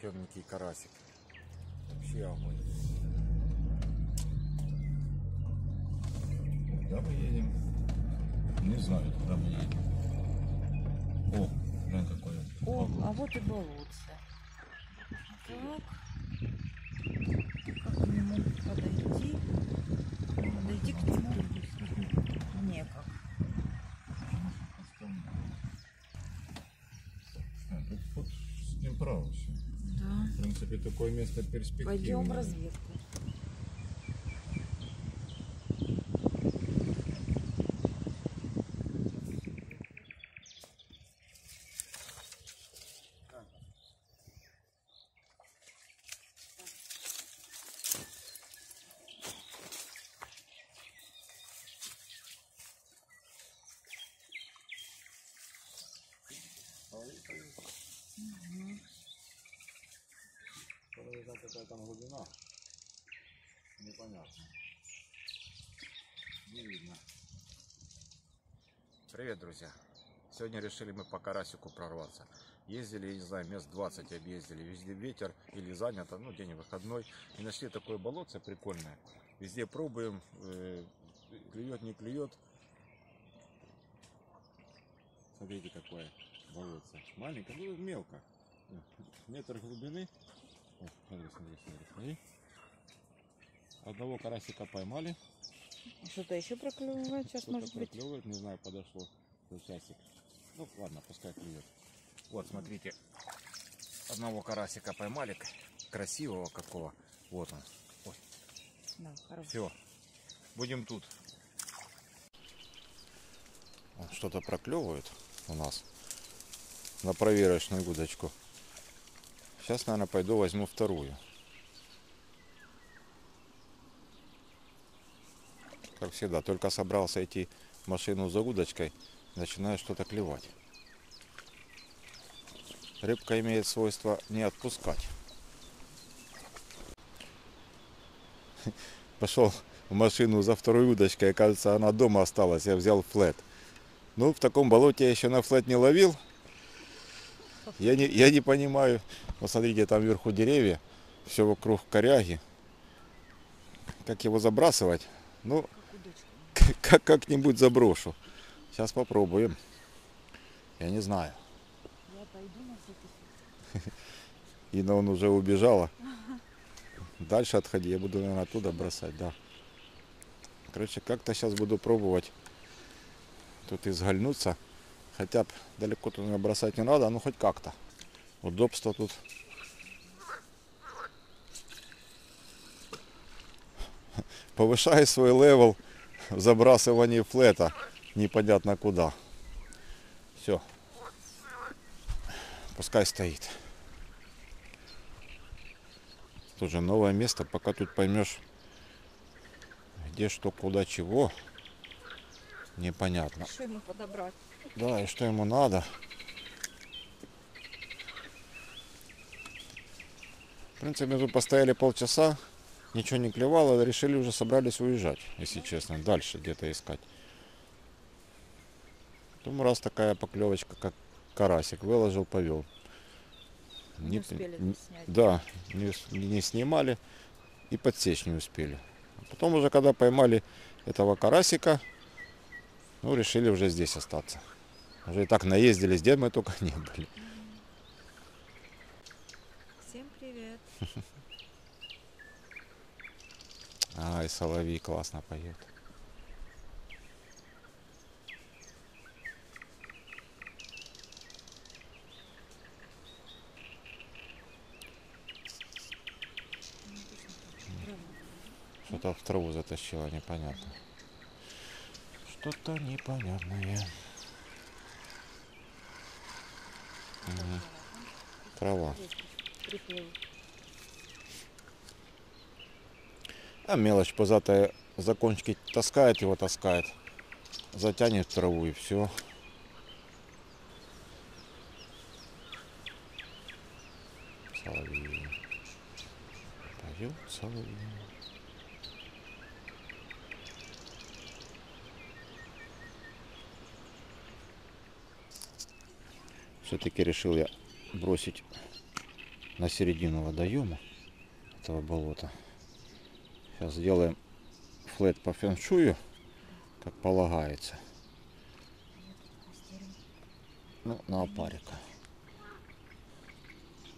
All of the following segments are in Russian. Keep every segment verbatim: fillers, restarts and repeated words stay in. Клёвенький карасик. Вообще огонь. Куда мы едем? Не знаю, куда мы едем. О, глянь какой. О, а вот и болотце. Так. Как к нему подойти? Подойти к нему некак. Тут с ним право все. Да. В принципе, такое место перспективное. Пойдем в разведку. Какая там глубина, непонятно, не видно. Привет, друзья! Сегодня решили мы по карасику прорваться. Ездили, я не знаю, мест двадцать объездили, везде ветер или занято, ну, день выходной. И нашли такое болотце прикольное. Везде пробуем, э, клюет, не клюет. Смотрите, какое болотце. Маленькое, ну, мелко. Метр глубины. О, смотри, смотри, смотри, смотри. Одного карасика поймали. Что-то еще проклевывает сейчас, может быть. Проклевывает, не знаю, подошло за часик. Ну ладно, пускай клюет. Вот, смотрите, одного карасика поймали, красивого какого. Вот он. Ой. Да, все, будем тут. Что-то проклевывает у нас на проверочную удочку. Сейчас, наверное, пойду возьму вторую. Как всегда, только собрался идти в машину за удочкой, начинаю что-то клевать. Рыбка имеет свойство не отпускать. Пошел в машину за второй удочкой, кажется, она дома осталась, я взял флет. Ну, в таком болоте я еще на флет не ловил. Я не, я не понимаю. Вот смотрите, там вверху деревья, все вокруг коряги. Как его забрасывать? Ну, как-нибудь заброшу. Сейчас попробуем. Я не знаю. Я пойду на всякий случай. Инна, он уже убежала. Дальше отходи, я буду, наверное, оттуда бросать, да. Короче, как-то сейчас буду пробовать тут изгольнуться. Хотя бы далеко туда бросать не надо, но хоть как-то. Удобство тут. Повышаю свой левел в забрасывании флета. Непонятно куда. Все. Пускай стоит. Тут же новое место. Пока тут поймешь, где что, куда, чего. Непонятно. Что ему подобрать? Да, и что ему надо. В принципе, мы тут постояли полчаса, ничего не клевало, решили уже, собрались уезжать, если честно, дальше где-то искать. Потом раз такая поклевочка, как карасик, выложил, повел. Не, не успели не, снять. Да, не, не снимали и подсечь не успели. Потом уже, когда поймали этого карасика, ну, решили уже здесь остаться. Уже и так наездились, где мы только не были. Всем привет. Ай, соловей классно поет. Что-то в траву затащило, непонятно. Что-то непонятное. Угу. Трава. А мелочь позатая за кончики таскает его, таскает. Затянет траву и все. Соловей. Поет соловей. Все-таки решил я бросить на середину водоема этого болота. Сейчас сделаем флет по фэншую, как полагается. Ну, на опарика.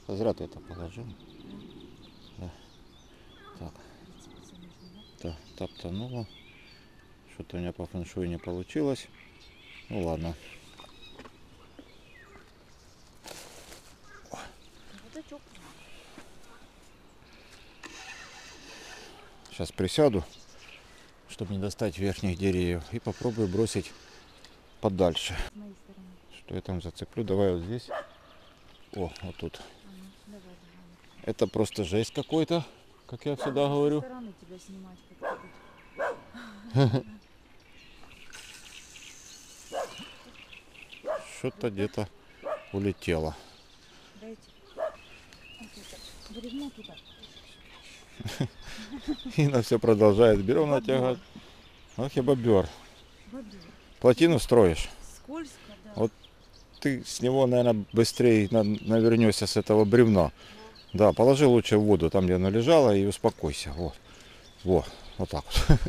Зря ты это положил. Да. Так. Та, топтануло. Что-то у меня по фэншую не получилось. Ну ладно. Сейчас присяду, чтобы не достать верхних деревьев, и попробую бросить подальше. Что я там зацеплю? Давай вот здесь. О, вот тут. Это просто жесть какой-то, как я всегда говорю. Что-то где-то улетело. И на все продолжает берем натягивать. Ах, я бобер. Плотину строишь. Скользко, да. Вот ты с него, наверное, быстрее навернешься с этого бревна. Да, да, положи лучше в воду, там, где она лежала, и успокойся. Вот, вот, вот так вот.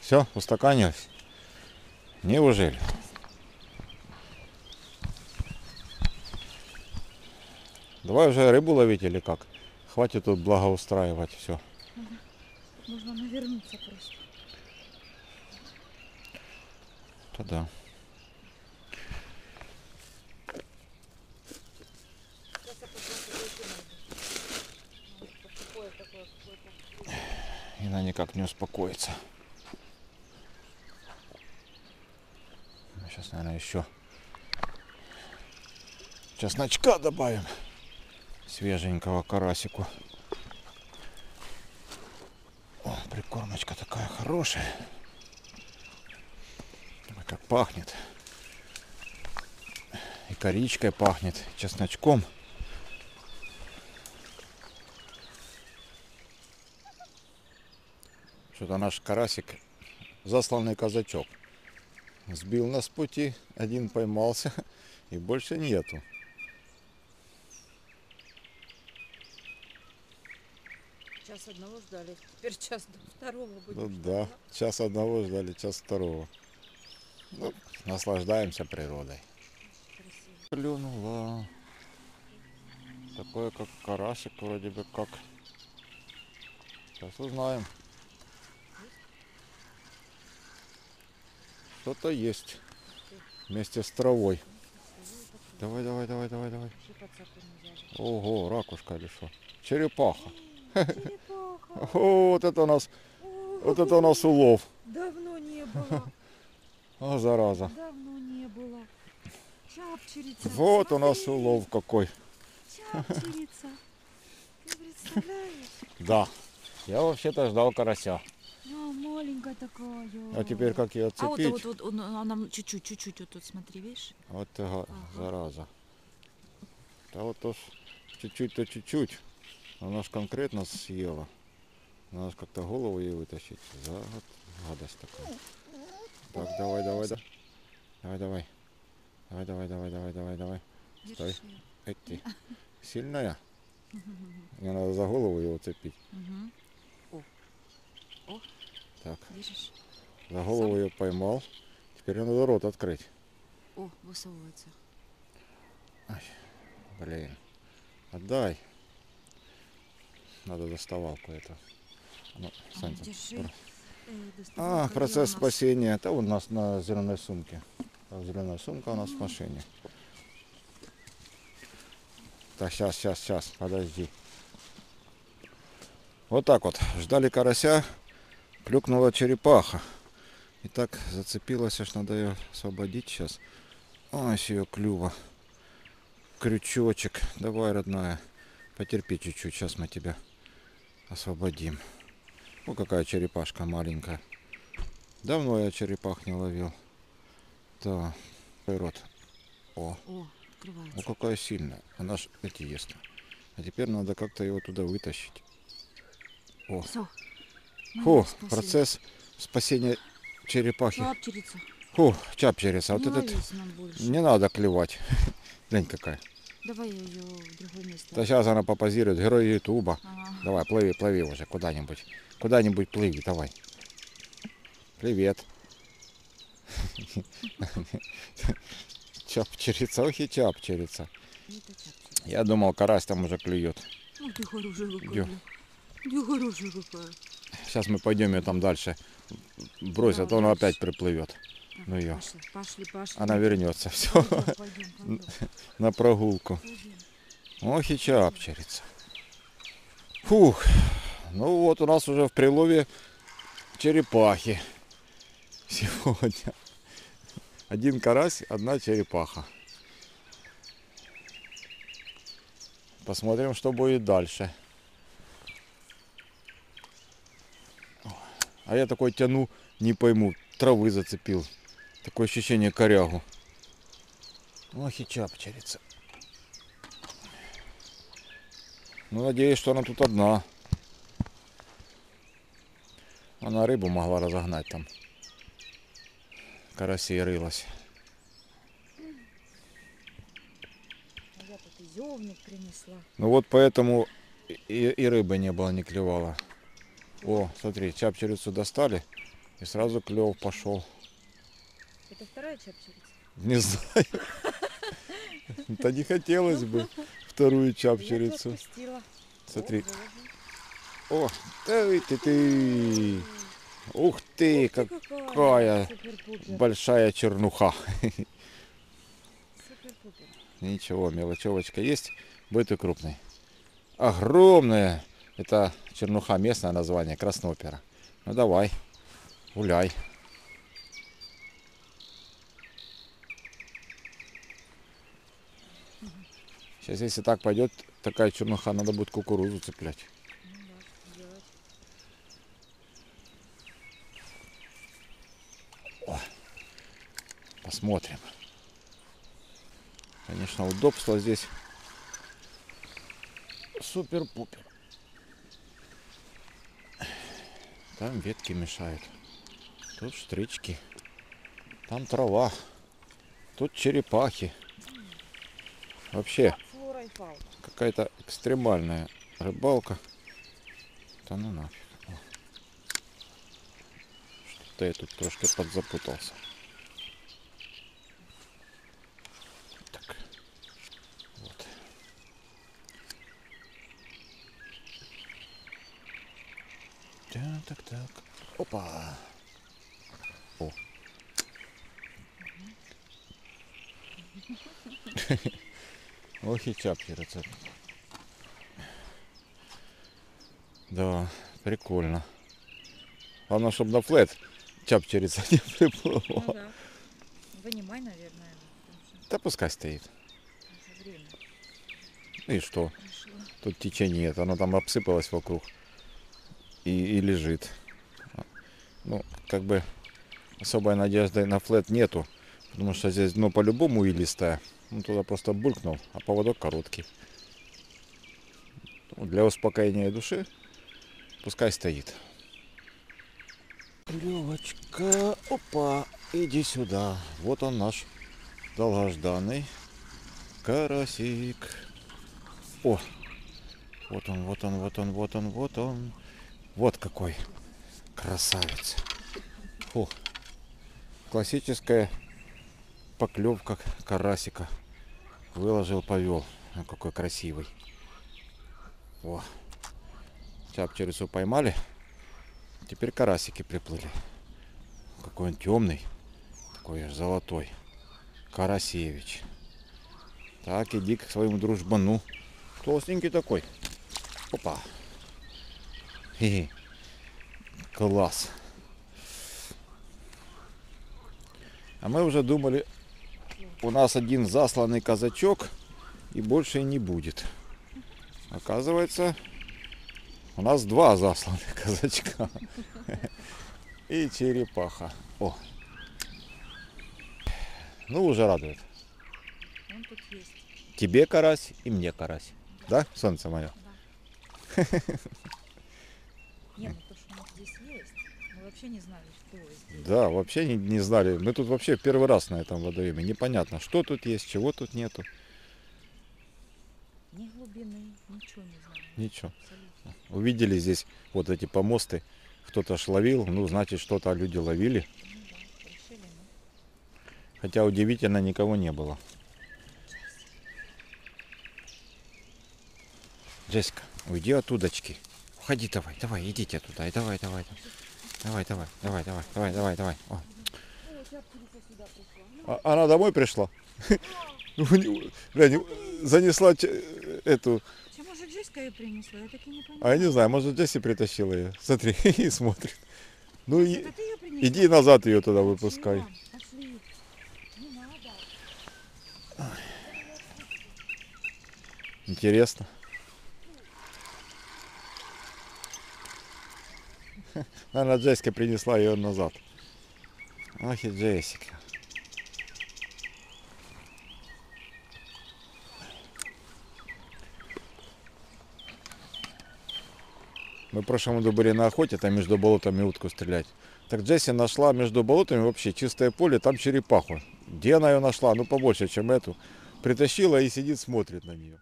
Все, устаканилось? Неужели? Давай уже рыбу ловить или как? Хватит тут благоустраивать все. Можно навернуться просто. Да. И она никак не успокоится. Сейчас, наверное, еще чесночка добавим. Свеженького карасику. О, прикормочка такая хорошая. Ой, как пахнет. И коричкой пахнет, и чесночком. Что-то наш карасик, засланный казачок, сбил нас с пути, один поймался, и больше нету. Час одного ждали, теперь час второго будет. Ну, да, час одного ждали, час второго. Ну, наслаждаемся природой. Красиво. Клюнула. Такое, как карасик, вроде бы как. Сейчас узнаем. Что-то есть. Вместе с травой. Давай, давай, давай, давай, давай. Ого, ракушка или что? Черепаха. О, вот это у нас, о, вот это у нас улов. Давно не было. О, зараза. Давно не было. Чапчерица. Вот смотри, у нас улов какой. Чапчерица. Ты представляешь? Да. Я вообще-то ждал карася. О, маленькая такая. А теперь как ее отцепить? А вот, вот, вот она чуть-чуть, чуть-чуть, вот тут смотри, видишь? Вот, ага, зараза. Да вот уж чуть-чуть, то чуть-чуть. Она ж конкретно съела. Надо как-то голову ей вытащить. Да, вот гадость такая. Так, давай, давай, да. Давай, давай. Давай, давай, давай, давай, давай, давай. Стой. Эти. Сильная. Мне надо за голову его цепить. Так. За голову ее поймал. Теперь надо рот открыть. О, высовывается. Блин. Отдай. Надо доставалку это. Ну, Саня, про... А, процесс спасения. Это у нас на зеленой сумке. Зеленая сумка у нас в машине. Так, сейчас, сейчас, сейчас, подожди. Вот так вот. Ждали карася, клюкнула черепаха. И так зацепилась, аж надо ее освободить сейчас. Ой, с ее клюва. Крючочек. Давай, родная. Потерпи чуть-чуть, сейчас мы тебя освободим. О, какая черепашка маленькая. Давно я черепах не ловил. Да, рот. О, О, О, какая сильная. Она ж эти ест. А теперь надо как-то его туда вытащить. О, Фу, процесс спасения черепахи. Чапчерица. Фу, чапчерица. Вот этот не надо клевать. Глянь какая. Давай ее в другое место. Да сейчас она попозирует, герой Ютуба. Ага. Давай, плыви, плыви уже куда-нибудь. Куда-нибудь плыви, давай. Привет. Чапчерица, ох и чапчерица. Я думал, карась там уже клюет. Сейчас мы пойдем ее там дальше брось, а то она опять приплывет. Ну ее. Она вернется. Все. На прогулку. Ох и чапчерица. Фух. Ну вот у нас уже в прилове черепахи. Сегодня. Один карась, одна черепаха. Посмотрим, что будет дальше. А я такой тяну, не пойму, травы зацепил. Такое ощущение корягу. Ох и чапчерица. Ну, надеюсь, что она тут одна. Она рыбу могла разогнать там. Карасей рылась. А я тут и зёвник принесла. Ну вот поэтому и, и рыбы не было, не клевала. О, смотри, чапчерицу достали и сразу клев пошел. Это вторая чапчерица? Не знаю. Да не хотелось бы вторую чапчерицу. Смотри. О, ты ты. Ух ты, Ух ты, какая, какая большая чернуха. Ничего, мелочевочка есть, будет и крупный. Огромная, это чернуха, местное название, краснопера. Ну давай, гуляй. Сейчас, если так пойдет, такая чернуха, надо будет кукурузу цеплять. Посмотрим. Конечно, удобство здесь супер-пупер. Там ветки мешают. Тут штрички. Там трава. Тут черепахи. Вообще какая-то экстремальная рыбалка. Да ну нафиг. Что-то я тут трошки подзапутался. Так, так. Опа. О. Ох и чапчерица. Да, прикольно. Главное, чтобы на флет чапчерица не приплыла. Ну, да. Вынимай, наверное. Да пускай стоит. Ну и что? Пришло. Тут течения нет, она там обсыпалась вокруг. И, и лежит. Ну, как бы особой надежды на флет нету, потому что здесь дно по-любому илистое. Он туда просто булькнул, а поводок короткий. Для успокоения души пускай стоит. Клевочка, опа, иди сюда. Вот он наш долгожданный карасик. О, вот он, вот он, вот он, вот он, вот он. Вот какой красавец. Фу. Классическая поклевка карасика. Выложил, повел. Он какой красивый. Во. Чапчерицу поймали. Теперь карасики приплыли. Какой он темный. Такой аж золотой. Карасевич. Так, иди к своему дружбану. Толстенький такой. Опа. Класс. А мы уже думали, у нас один засланный казачок и больше не будет. Оказывается, у нас два засланных казачка и черепаха. О, ну уже радует. Он тут есть. Тебе карась и мне карась, да, да солнце мое. Да. Нет, то, что у нас здесь есть, мы вообще не знали, что здесь. Да, вообще не, не знали. Мы тут вообще первый раз на этом водоеме. Непонятно, что тут есть, чего тут нету. Ни глубины, ничего не знаю. Ничего. Абсолютно. Увидели здесь вот эти помосты, кто-то ж ловил, ну, значит, что-то люди ловили. Ну, да, решили, ну. Хотя удивительно, никого не было. Джессика, уйди от удочки. Уходи, давай, давай, идите оттуда. И давай, давай, давай, давай, давай, давай, давай, давай, давай. О. А, она домой пришла? Занесла эту... А может, Джессика ее принесла? Я так и не понимаю. А я не знаю, может, Джессика притащила ее. Смотри, и смотрит. Ну, и... иди назад ее туда выпускай. Пошли. Не надо. Интересно. Наверное, Джессика принесла ее назад. Ах, и Джессика. Мы в прошлом году были на охоте, там между болотами утку стрелять. Так Джесси нашла между болотами вообще чистое поле, там черепаху. Где она ее нашла? Ну, побольше, чем эту. Притащила и сидит, смотрит на нее.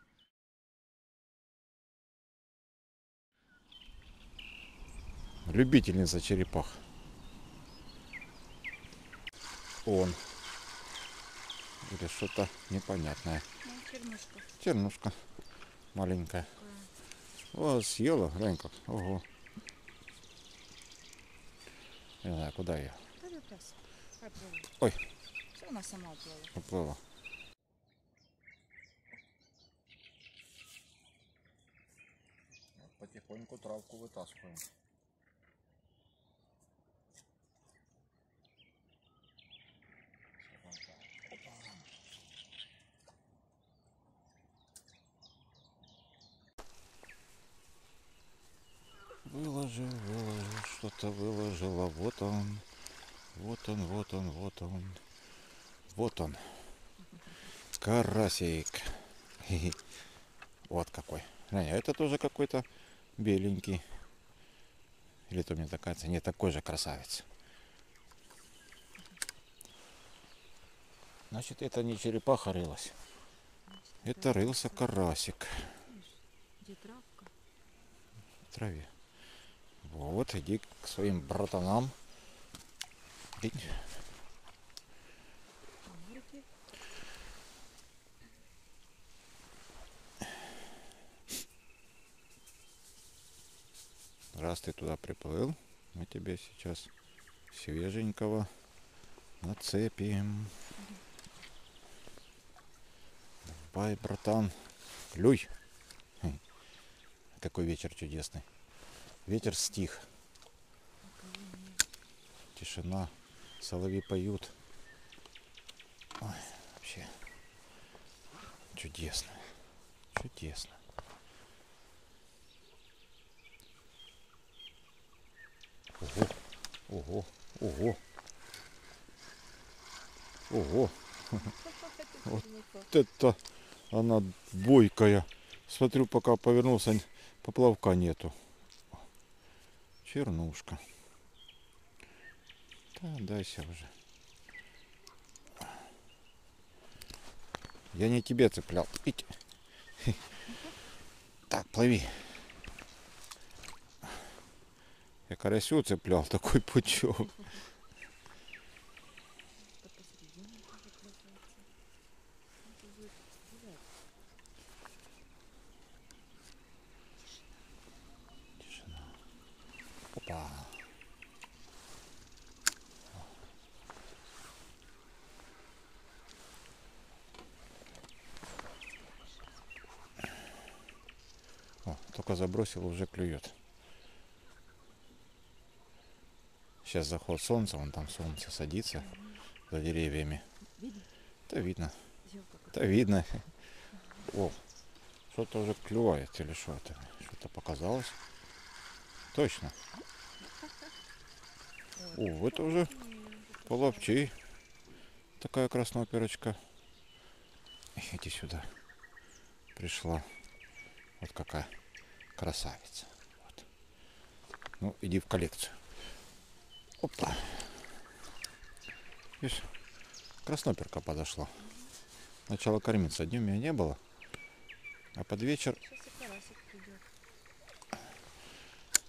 Любительница черепах. Он. Или что-то непонятное. Чернушка. Чернушка. Маленькая. О, съела, глянь как. Ого. Не знаю, куда ее. Ой. Все, она сама уплыла. Уплыла. Вот потихоньку травку вытаскиваем. Выложил, выложил, что-то выложила. Вот он, вот он, вот он, вот он. Вот он. Карасик. Вот какой. Это тоже какой-то беленький. Или то мне так кажется. Нет, такой же красавец. Значит, это не черепаха рылась. Это рылся карасик. Где травка? В траве. Вот, иди к своим братанам. Иди. Раз ты туда приплыл, мы тебе сейчас свеженького нацепим. Давай, братан, клюй. Какой вечер чудесный. Ветер стих, тишина, соловьи поют. Ой, вообще чудесно, чудесно. Ого, ого, ого, ого. Вот это она бойкая. Смотрю, пока повернулся, поплавка нету. Чернушка. Да, дайся уже. Я не тебе цеплял. Ить. Так, плыви. Я карасю цеплял, такой пучок. Забросил, уже клюет. Сейчас заход солнца, вон там солнце садится за деревьями. Да видно. Да видно. О, что-то уже клюет или что-то. Что-то показалось. Точно. О, это уже половчей. Такая красная перочка. Иди сюда. Пришла. Вот какая. Красавица. Вот. Ну, иди в коллекцию. Опа. Видишь, красноперка подошла. Начала кормиться. Днем ее не было. А под вечер...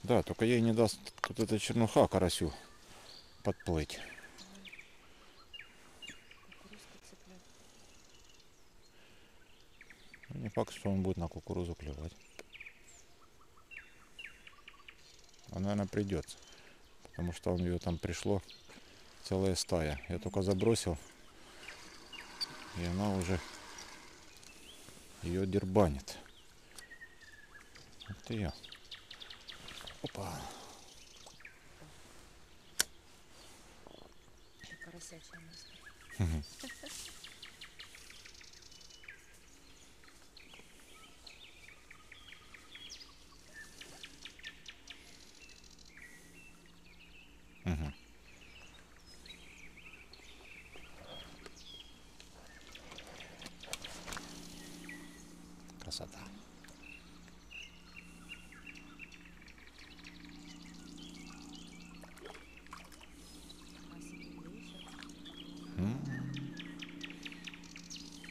Да, только ей не даст вот эта чернуха карасю подплыть. Не факт, что он будет на кукурузу клевать. А, наверное, придется. Потому что у нее там пришло целая стая. Я только забросил. И она уже ее дербанит. Вот ее. Опа. Карасячая мысль. Красота.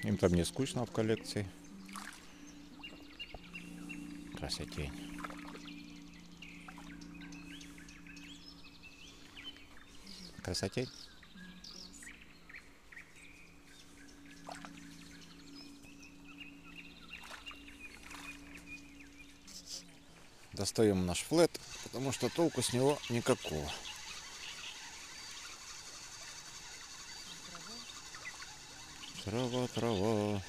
Им там не скучно в коллекции. Красотень. Красотень. Достаем наш флет, потому что толку с него никакого. Трава, трава,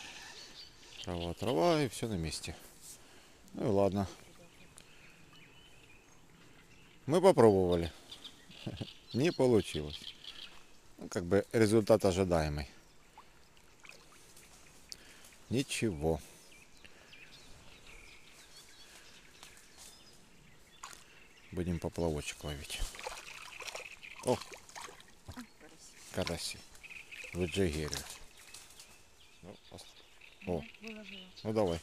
трава, трава, и все на месте. Ну и ладно. Мы попробовали. Не получилось. Ну, как бы результат ожидаемый. Ничего. Будем поплавочек ловить. О! Караси. Выджигерю. О! Ну давай.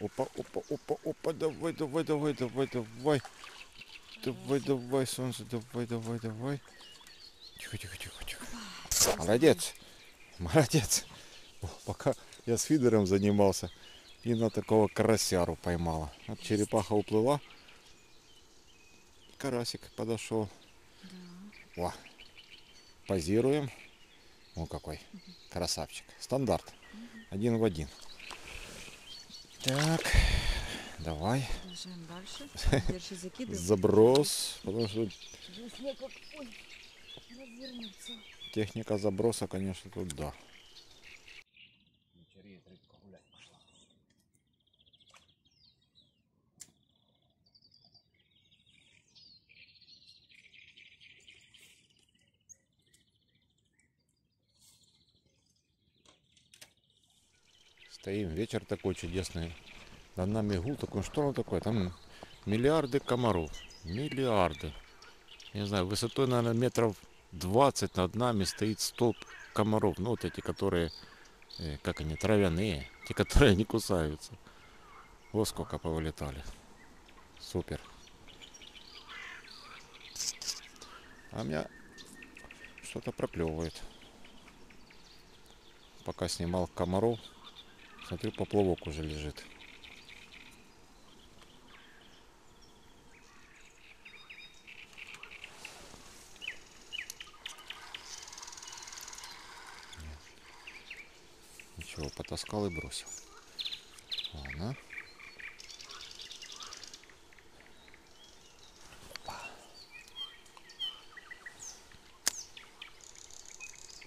Опа, опа, опа, опа, давай, давай, давай, давай, давай. Давай, давай, солнце, давай, давай, давай. Тихо, тихо, тихо, тихо. Молодец, молодец. О, пока я с фидером занимался, и на такого карасяру поймала. Вот черепаха уплыла, карасик подошел. Да. О, позируем. О, какой красавчик. Стандарт, один в один. Так. Давай. Дальше. Заброс. Потому что техника заброса, конечно, тут да. Стоим, вечер такой чудесный. Над нами гул такой, что он такой? Там миллиарды комаров. Миллиарды. Я не знаю, высотой, наверное, метров двадцать над нами стоит столб комаров. Ну, вот эти, которые, как они, травяные. Те, которые не кусаются. Вот сколько повылетали. Супер. А меня что-то проклевывает. Пока снимал комаров, смотрю, поплавок уже лежит. Потаскал и бросил. Ладно.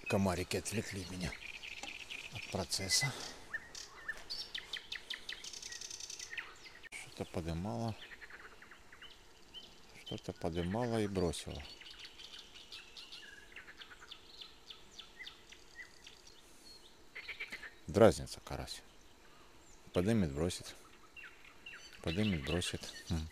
Комарики отвлекли меня от процесса. Что-то подымало. Что-то подымало и бросило. Дразнится карась. Подымет, бросит. Подымет, бросит. Хм.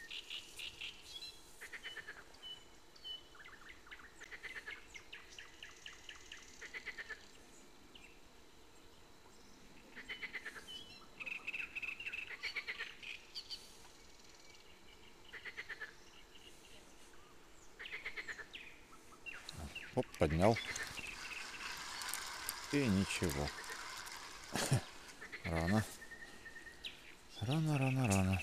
Оп, поднял. И ничего. Рано. Рано, рано, рано.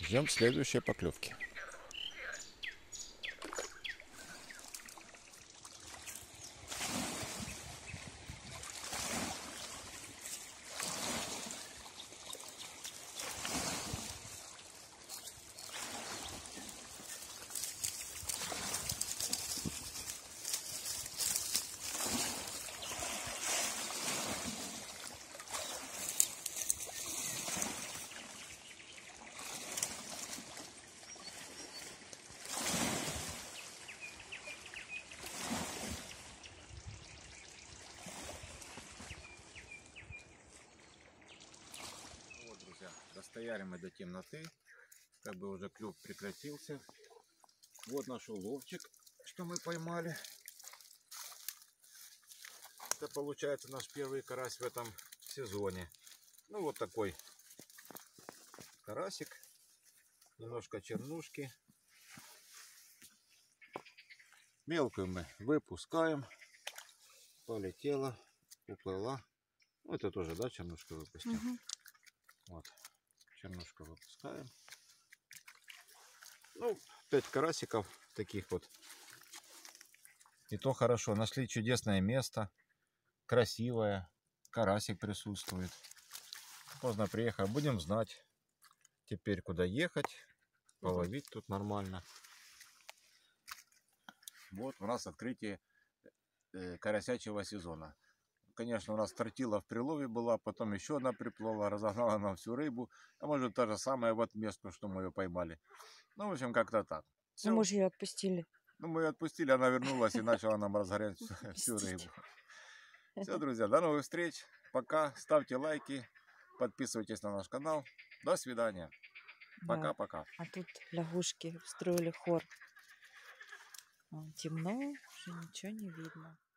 Ждем следующие поклевки. Достояли мы до темноты, как бы уже клюв прекратился. Вот наш уловчик, что мы поймали. Это получается наш первый карась в этом сезоне. Ну вот такой карасик, немножко чернушки. Мелкую мы выпускаем, полетела, уплыла. Ну, это тоже, да, чернушку выпустим. Угу. Вот. Чернушку выпускаем. Ну, пять карасиков таких вот. И то хорошо. Нашли чудесное место. Красивое. Карасик присутствует. Поздно приехал. Будем знать теперь, куда ехать. Половить тут нормально. Вот у нас открытие карасячего сезона. Конечно, у нас тротила в прилове была, потом еще одна приплыла, разогнала нам всю рыбу. А может, та же самая в отместку, что мы ее поймали. Ну, в общем, как-то так. Все. Ну, мы же ее отпустили. Ну, мы ее отпустили, она вернулась и начала нам разгорять всю рыбу. Все, друзья, до новых встреч. Пока. Ставьте лайки, подписывайтесь на наш канал. До свидания. Пока-пока. А тут лягушки устроили хор. Темно, уже ничего не видно.